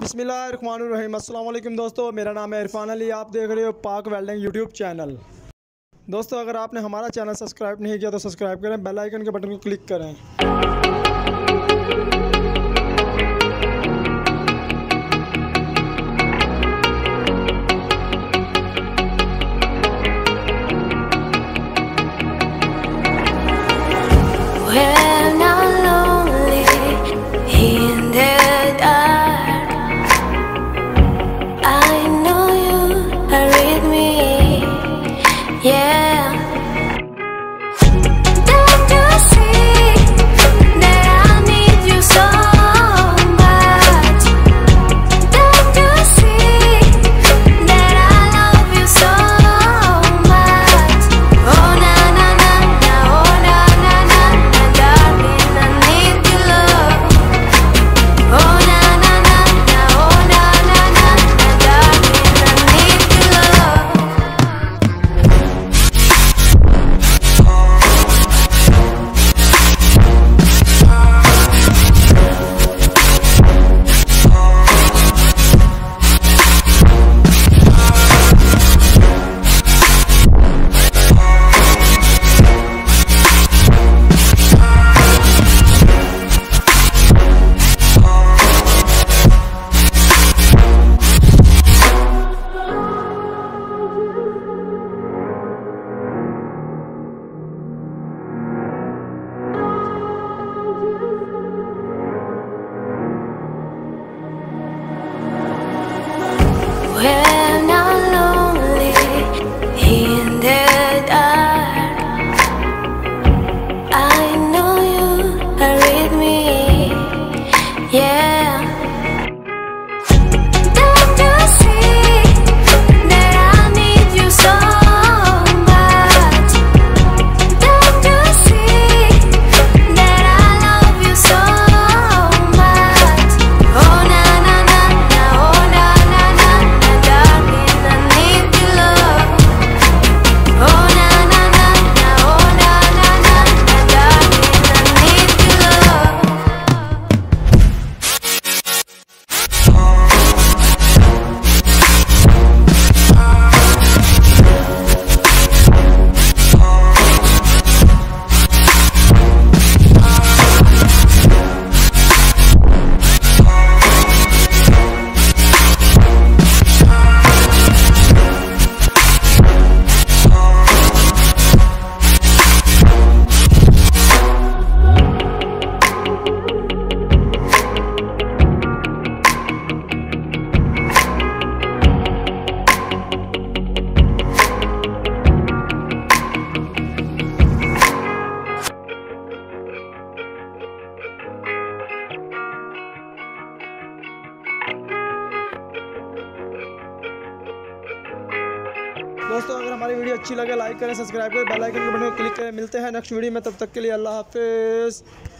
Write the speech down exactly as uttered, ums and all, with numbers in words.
बिस्मिल्लाहिर्रहमानिर्रहीम। अस्सलाम वालेकुम दोस्तों, मेरा नाम है इरफान अली। आप देख रहे हो पाक वेल्डिंग यूट्यूब चैनल। दोस्तों, अगर आपने हमारा चैनल सब्सक्राइब नहीं किया तो सब्सक्राइब करें, बेल आइकन के बटन को क्लिक करें। well, दोस्तों, अगर हमारी वीडियो अच्छी लगे लाइक करें, सब्सक्राइब करें, बेल आइकन के बटन पर क्लिक करें। मिलते हैं नेक्स्ट वीडियो में, तब तक के लिए अल्लाह हाफिज़।